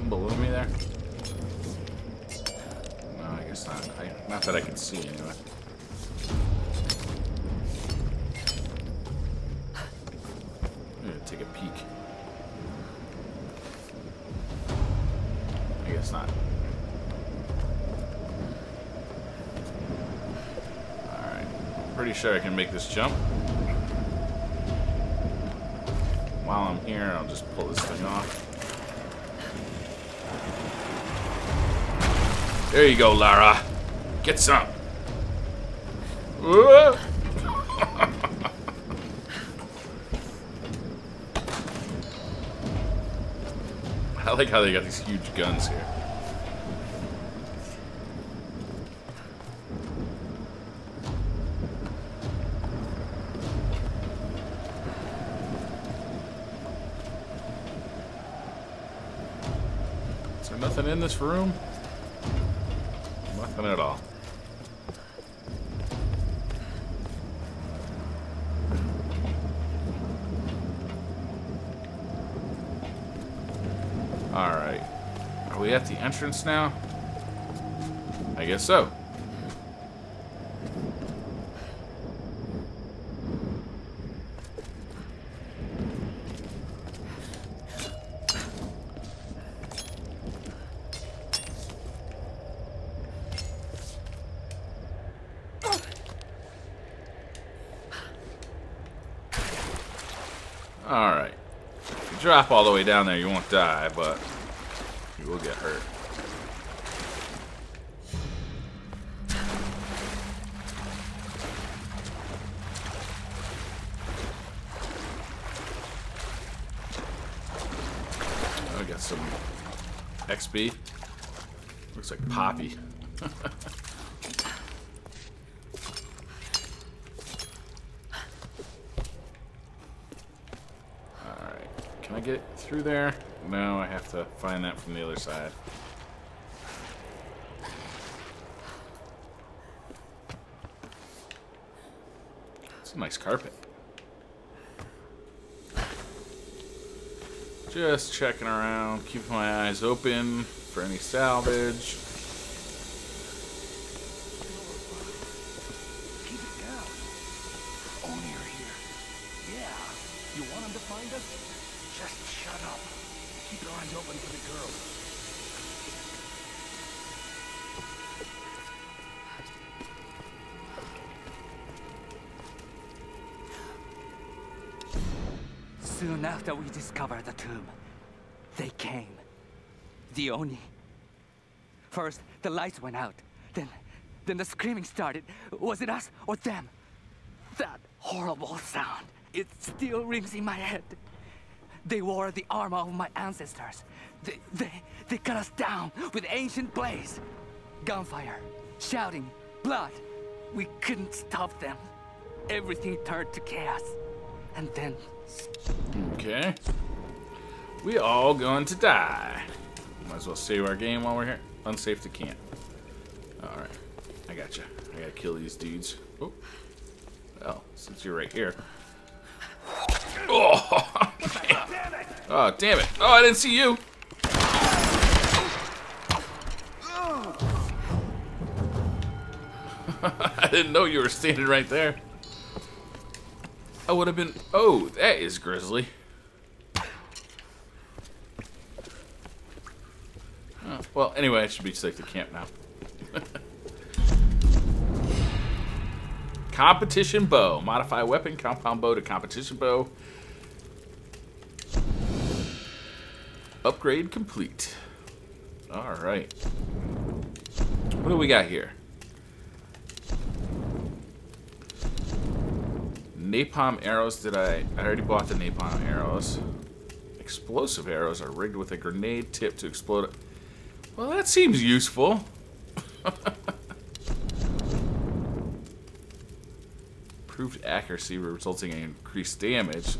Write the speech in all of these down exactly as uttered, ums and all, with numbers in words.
something below me there? No, I guess not. I, not that I can see, anyway. I'm gonna take a peek. I guess not. Alright. Pretty sure I can make this jump. While I'm here, I'll just pull this thing off. There you go, Lara. Get some. Whoa. I like how they got these huge guns here. Nothing in this room? Nothing at all. Alright. Are we at the entrance now? I guess so. Alright. If you drop all the way down there, you won't die, but you will get hurt. I got some X P. Looks like Poppy. Get through there? No, I have to find that from the other side. It's a nice carpet. Just checking around, keeping my eyes open for any salvage. Keep it down. Oni are here. Yeah. You want them to find us? Just shut up. Keep your eyes open for the girl. Soon after we discovered the tomb, they came. The Oni. First, the lights went out. Then, then the screaming started. Was it us or them? That horrible sound. It still rings in my head. They wore the armor of my ancestors. They, they, they cut us down with ancient blades. Gunfire, shouting, blood. We couldn't stop them. Everything turned to chaos. And then... Okay. We all going to die. Might as well save our game while we're here. Unsafe to camp. Alright. I gotcha. I gotta kill these dudes. Oh. Well, since you're right here. Oh! Oh, damn it. Oh, I didn't see you. I didn't know you were standing right there. I would have been... Oh, that is grisly. Oh, well, anyway, I should be safe to camp now. Competition bow. Modify weapon compound bow to competition bow. Upgrade complete. Alright. What do we got here? Napalm arrows, did I... I already bought the napalm arrows. Explosive arrows are rigged with a grenade tip to explode it. Well, that seems useful. Improved accuracy resulting in increased damage.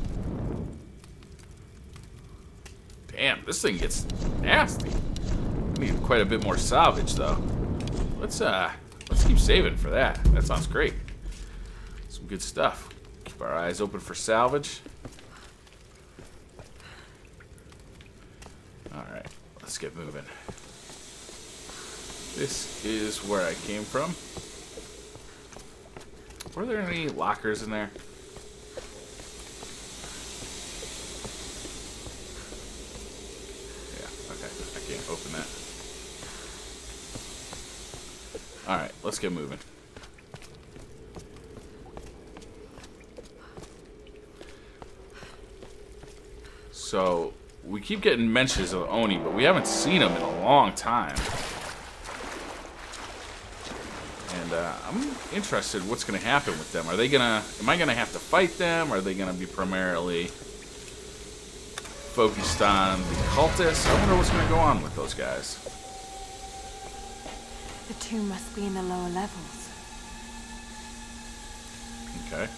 Damn, this thing gets nasty. We need quite a bit more salvage, though. Let's uh, let's keep saving for that. That sounds great. Some good stuff. Keep our eyes open for salvage. All right, let's let's get moving. This is where I came from. Were there any lockers in there? Yeah, okay. I can't open that. Alright, let's get moving. So, we keep getting mentions of Oni, but we haven't seen him in a long time. And uh, I'm interested what's going to happen with them. Are they going to... Am I going to have to fight them? Or are they going to be primarily focused on the cultists? I wonder what's going to go on with those guys. The two must be in the lower levels. Okay.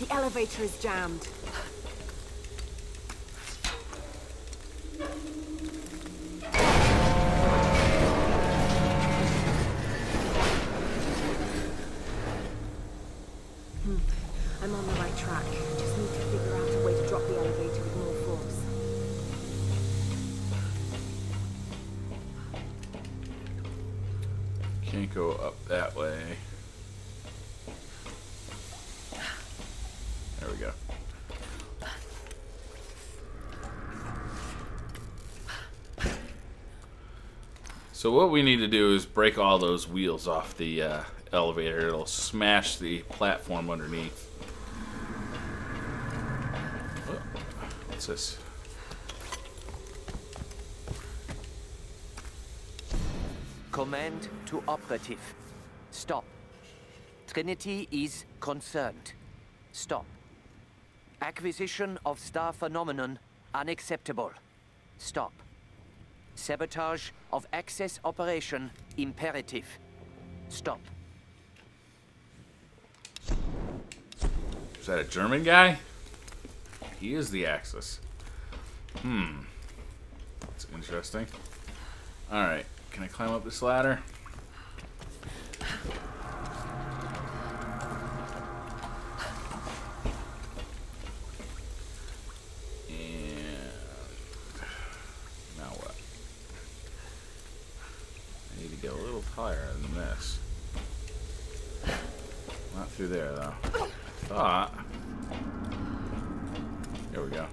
The elevator is jammed. Hmm. I'm on the right track. I just need to figure out a way to drop the elevator with more force. Can't go up that way. So what we need to do is break all those wheels off the uh, elevator. It'll smash the platform underneath. Oh, what's this? Command to operative. Stop. Trinity is concerned. Stop. Acquisition of star phenomenon unacceptable. Stop. Sabotage of access operation imperative. Stop. Is that a German guy? He is the Axis. Hmm. That's interesting. Alright, can I climb up this ladder? Higher than this. Not through there, though. I thought. Here we go.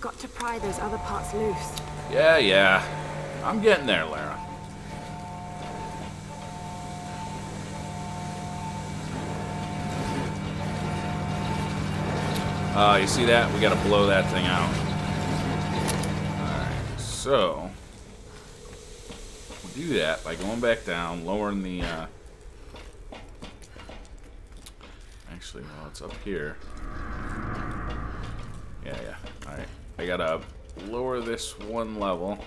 Got to pry those other parts loose. Yeah, yeah. I'm getting there, Lara. Uh, you see that? We gotta blow that thing out. Alright, so we'll do that by going back down, lowering the uh actually no, it's up here. Yeah, yeah. Alright. I gotta lower this one level.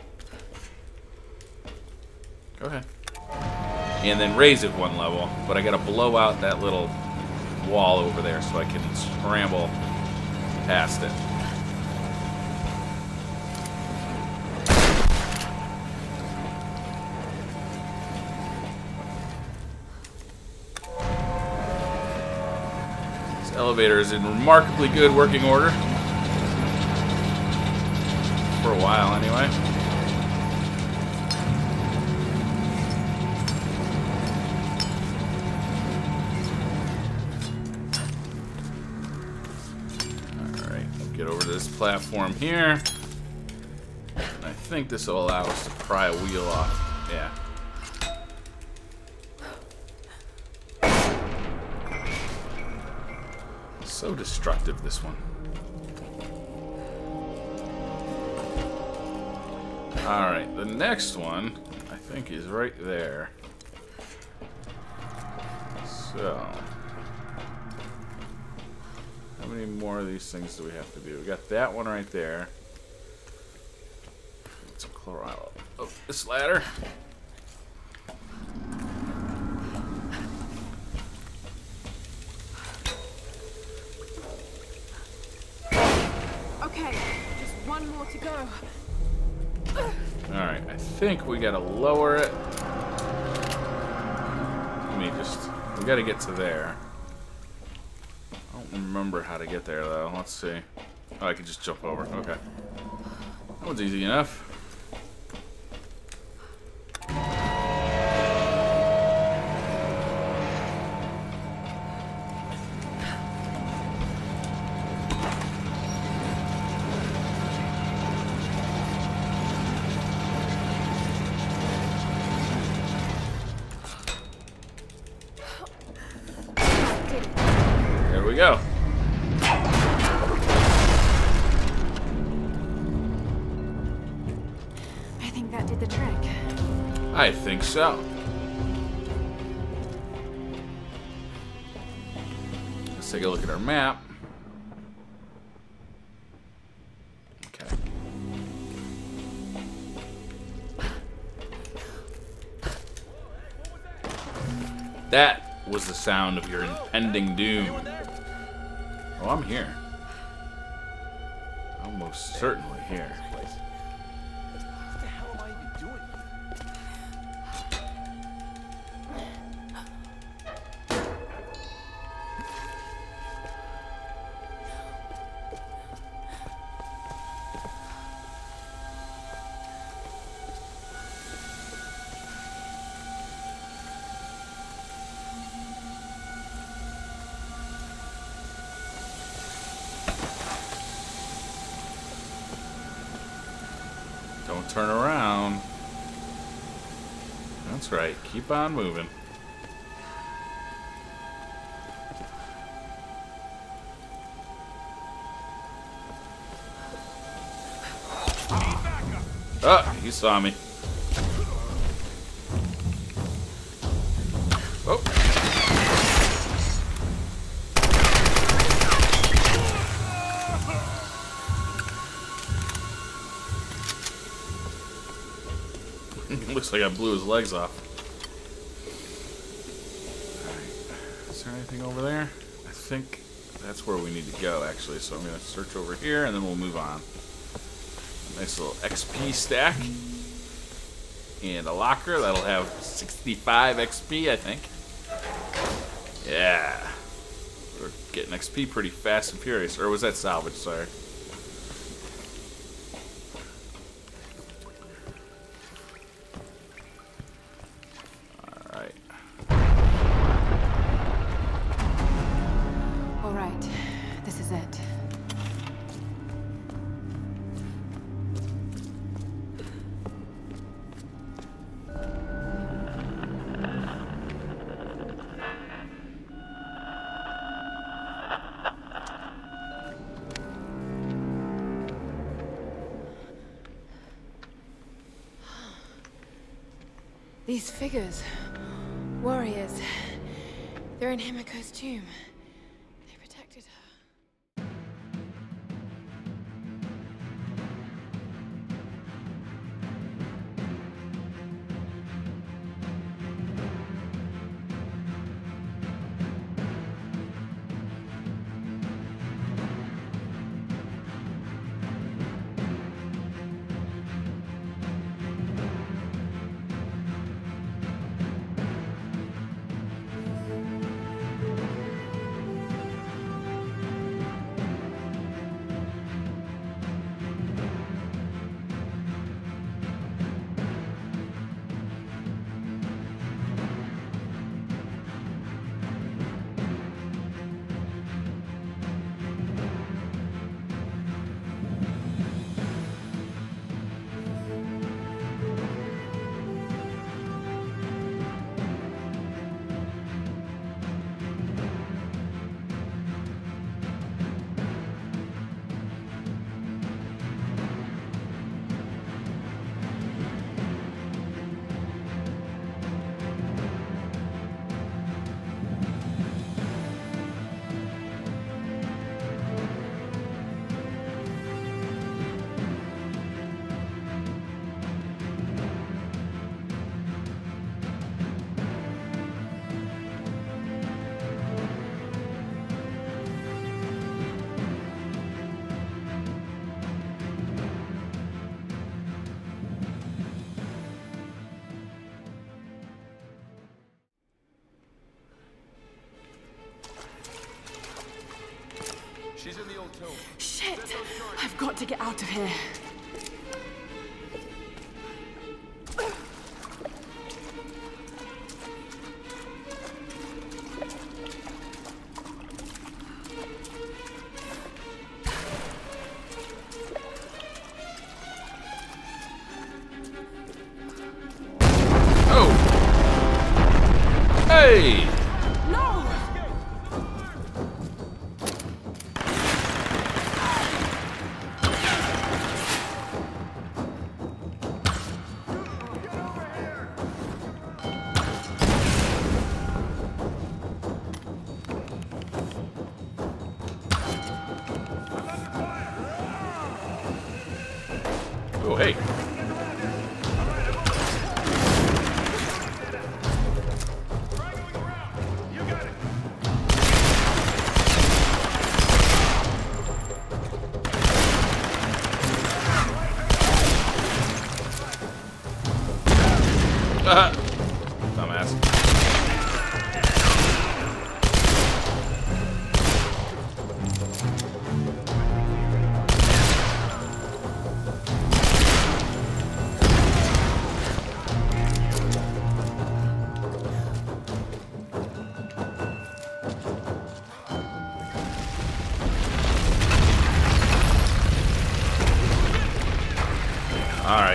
Go ahead. And then raise it one level, but I gotta blow out that little wall over there so I can scramble past it. This elevator is in remarkably good working order. For a while, anyway. Platform here. And I think this will allow us to pry a wheel off. Yeah. So destructive, this one. Alright, the next one I think is right there. So. How many more of these things do we have to do? We got that one right there. Let's climb up this ladder. Okay, just one more to go. Alright, I think we gotta lower it. Let me just... we gotta get to there. I don't remember how to get there, though. Let's see. Oh, I can just jump over. Okay. That was easy enough. So, let's take a look at our map. Okay. That was the sound of your impending doom. Oh, I'm here. Almost certainly here. Turn around. That's right. Keep on moving. Ah, he saw me. Oh. Looks like I blew his legs off. Alright. Is there anything over there? I think that's where we need to go, actually. So I'm going to search over here, and then we'll move on. Nice little X P stack. And a locker. That'll have sixty-five X P, I think. Yeah. We're getting X P pretty fast and furious. Or was that salvage? Sorry. These figures, warriors, they're in Himiko's tomb. They protected her. Shit! I've got to get out of here.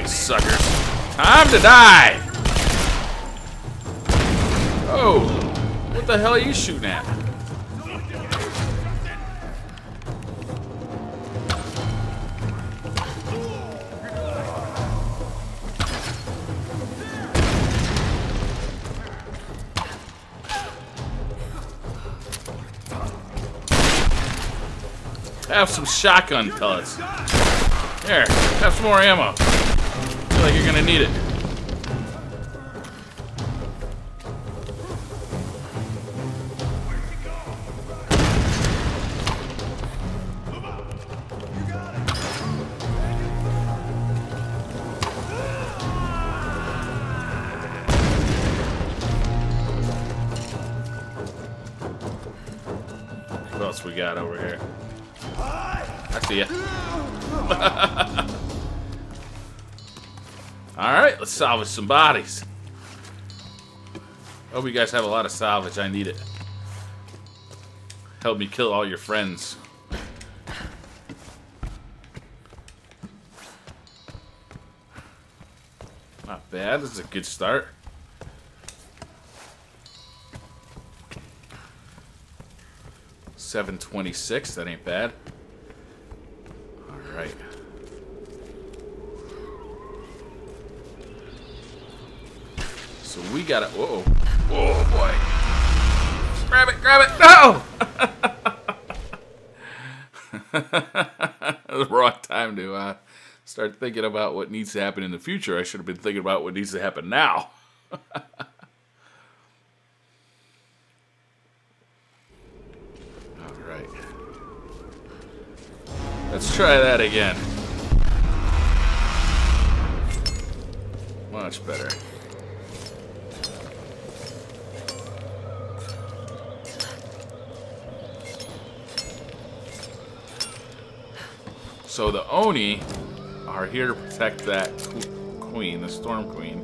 Suckers. Time to die! Oh! What the hell are you shooting at? Have some shotgun pellets. There, have some more ammo. I feel like you're gonna need it. What else we got over here? I see ya. Alright, let's salvage some bodies. Hope you guys have a lot of salvage. I need it. Help me kill all your friends. Not bad. This is a good start. seven twenty-six. That ain't bad. Alright. So we gotta, whoa, whoa boy. Grab it, grab it, no! The wrong time to uh, start thinking about what needs to happen in the future. I should have been thinking about what needs to happen now. All right. Let's try that again. Much better. So the Oni are here to protect that queen, the Storm Queen,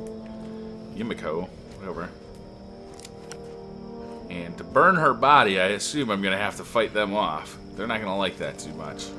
Himiko, whatever. And to burn her body, I assume I'm going to have to fight them off. They're not going to like that too much.